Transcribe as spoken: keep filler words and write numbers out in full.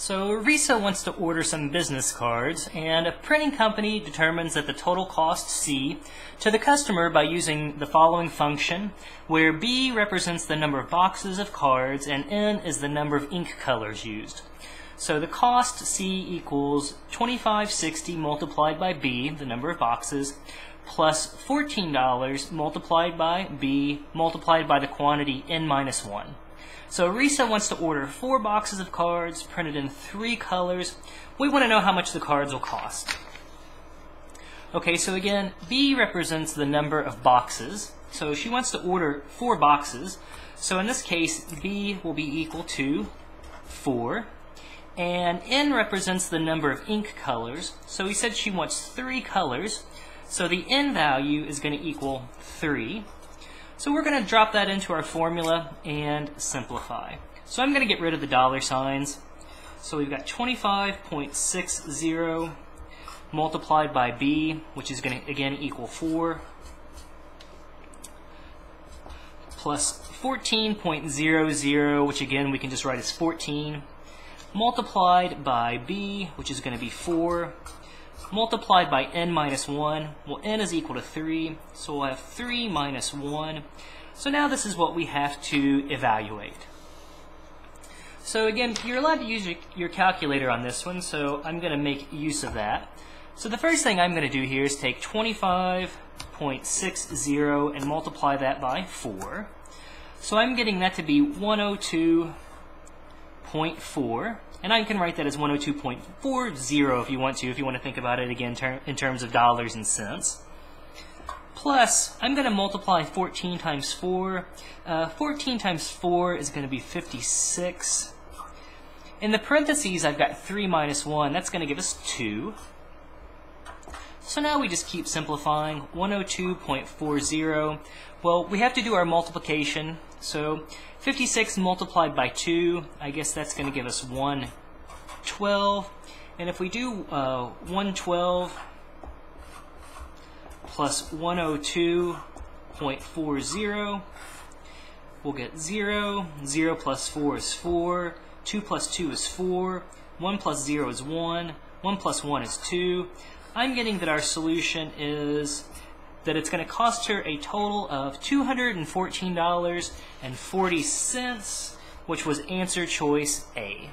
So Risa wants to order some business cards, and a printing company determines that the total cost C to the customer by using the following function, where B represents the number of boxes of cards and N is the number of ink colors used. So the cost C equals twenty-five sixty multiplied by B, the number of boxes, plus fourteen dollars multiplied by B multiplied by the quantity N minus one. So Risa wants to order four boxes of cards printed in three colors. We want to know how much the cards will cost. Okay, so again, B represents the number of boxes. So she wants to order four boxes. So in this case, B will be equal to four. And N represents the number of ink colors. So we said she wants three colors. So the N value is going to equal three. So we're going to drop that into our formula and simplify. So I'm going to get rid of the dollar signs. So we've got twenty-five sixty multiplied by B, which is going to, again, equal four, plus fourteen hundred, which, again, we can just write as fourteen, multiplied by B, which is going to be four, multiplied by N minus one. Well, N is equal to three, so we'll have three minus one. So now this is what we have to evaluate. So again, you're allowed to use your, your calculator on this one, so I'm going to make use of that. So the first thing I'm going to do here is take twenty-five sixty and multiply that by four. So I'm getting that to be one hundred two point four. And I can write that as one hundred two point four zero if you want to, if you want to think about it again ter in terms of dollars and cents. Plus, I'm going to multiply fourteen times four. Uh, fourteen times four is going to be fifty-six. In the parentheses, I've got three minus one. That's going to give us two. So now we just keep simplifying. one hundred two point four zero. Well, we have to do our multiplication. So fifty-six multiplied by two, I guess that's going to give us one hundred twelve. And if we do uh, one hundred twelve plus one hundred two point four zero, we'll get zero. zero plus four is four. two plus two is four. one plus zero is one. one plus one is two. I'm getting that our solution is that it's going to cost her a total of two hundred fourteen dollars and forty cents, which was answer choice A.